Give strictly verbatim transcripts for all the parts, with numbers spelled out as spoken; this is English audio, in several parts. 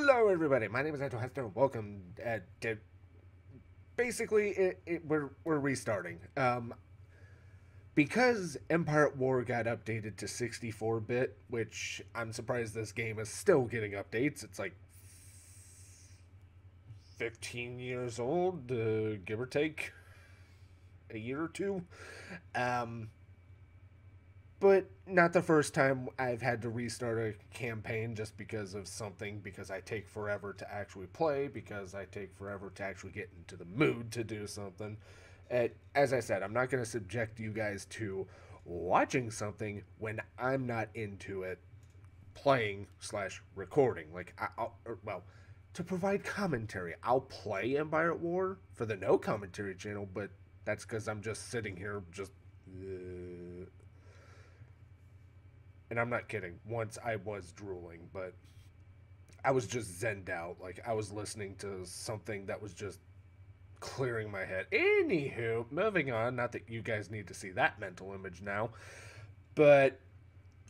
Hello everybody, my name is Andrew Hester, and welcome uh, to... Basically, it, it, we're, we're restarting. Um, because Empire at War got updated to sixty-four bit, which I'm surprised this game is still getting updates. It's like fifteen years old, uh, give or take a year or two. Um, But not the first time I've had to restart a campaign just because of something, because I take forever to actually play, because I take forever to actually get into the mood to do something. And as I said, I'm not going to subject you guys to watching something when I'm not into it, playing slash recording. Like, I, I'll, or, well, to provide commentary, I'll play Empire at War for the No Commentary channel, but that's because I'm just sitting here just... Uh, And I'm not kidding. Once I was drooling, but I was just zenned out. Like, I was listening to something that was just clearing my head. Anywho, moving on. Not that you guys need to see that mental image now. But,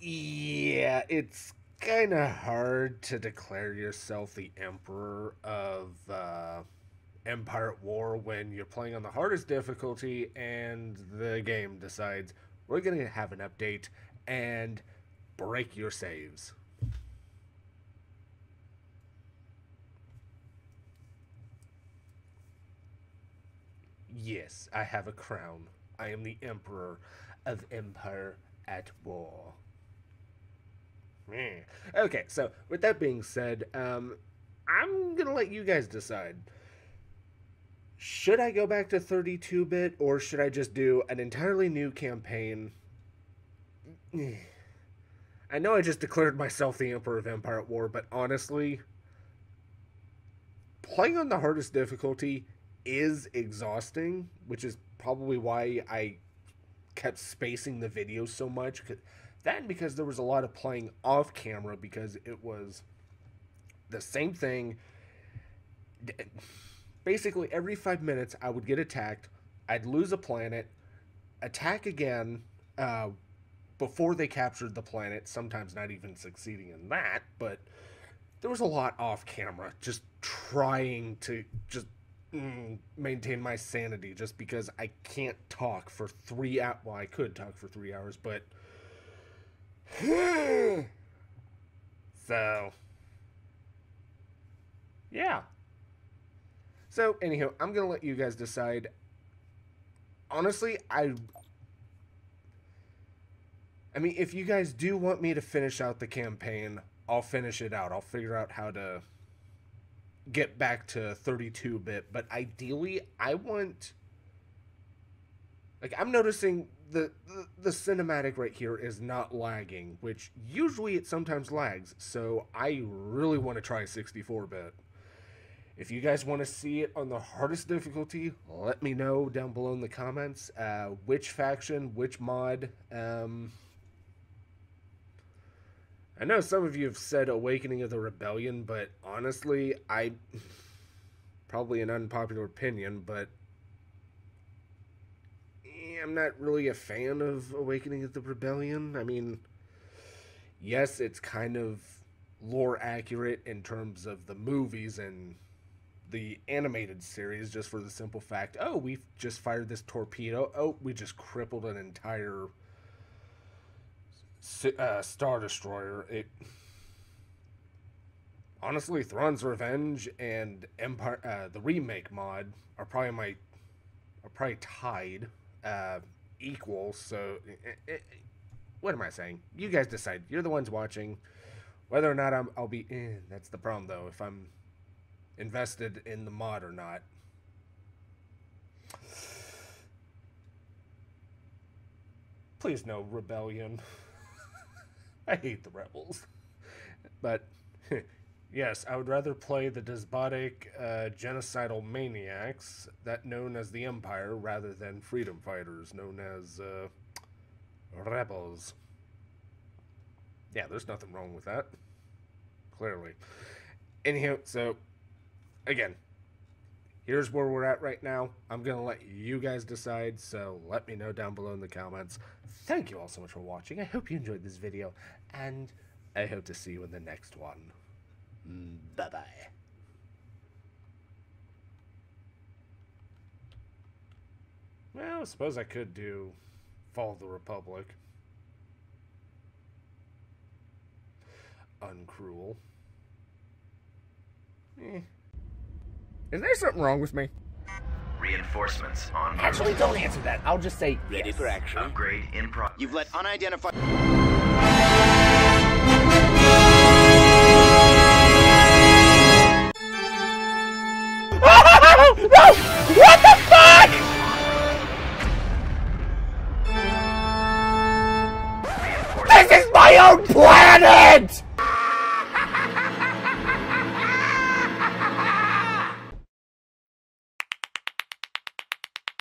yeah, it's kind of hard to declare yourself the emperor of uh, Empire at War when you're playing on the hardest difficulty and the game decides, we're going to have an update and... break your saves. Yes, I have a crown. I am the Emperor of Empire at War. Okay, so with that being said, um, I'm gonna let you guys decide. Should I go back to thirty-two bit, or should I just do an entirely new campaign? I know I just declared myself the Emperor of Empire at War, but honestly, playing on the hardest difficulty is exhausting, which is probably why I kept spacing the videos so much. That and because there was a lot of playing off camera, because it was the same thing. Basically, every five minutes I would get attacked, I'd lose a planet, attack again, uh... before they captured the planet, sometimes not even succeeding in that, but there was a lot off camera, just trying to just mm, maintain my sanity, just because I can't talk for three hours, well, I could talk for three hours, but, so, yeah. So, anyhow, I'm going to let you guys decide. Honestly, I... I mean, if you guys do want me to finish out the campaign, I'll finish it out. I'll figure out how to get back to thirty-two bit. But ideally, I want... Like, I'm noticing the, the, the cinematic right here is not lagging, which usually it sometimes lags. So I really want to try sixty-four bit. If you guys want to see it on the hardest difficulty, let me know down below in the comments. Uh, which faction, which mod... Um, I know some of you have said Awakening of the Rebellion, but honestly, I... Probably an unpopular opinion, but... I'm not really a fan of Awakening of the Rebellion. I mean, yes, it's kind of lore accurate in terms of the movies and the animated series, just for the simple fact, oh, we've just fired this torpedo. Oh, we just crippled an entire... Uh, Star Destroyer. It honestly, Thrawn's Revenge and Empire, uh, the remake mod, are probably my are probably tied, uh, equal. So, it, it, what am I saying? You guys decide. You're the ones watching. Whether or not I'm, I'll be in. Eh, that's the problem, though. If I'm invested in the mod or not. Please no rebellion. I hate the rebels, but yes, I would rather play the despotic, uh, genocidal maniacs that known as the Empire rather than freedom fighters known as uh, rebels. Yeah, there's nothing wrong with that, clearly. Anyhow, so again, here's where we're at right now. I'm going to let you guys decide, so let me know down below in the comments. Thank you all so much for watching. I hope you enjoyed this video, and I hope to see you in the next one. Bye-bye. Well, I suppose I could do Fall of the Republic. Uncruel. Eh. Is there something wrong with me? Reinforcements on. Actually, don't answer that. I'll just say ready yes. for action. Upgrade in progress. You've let unidentified. No! What the fuck? This is my own planet!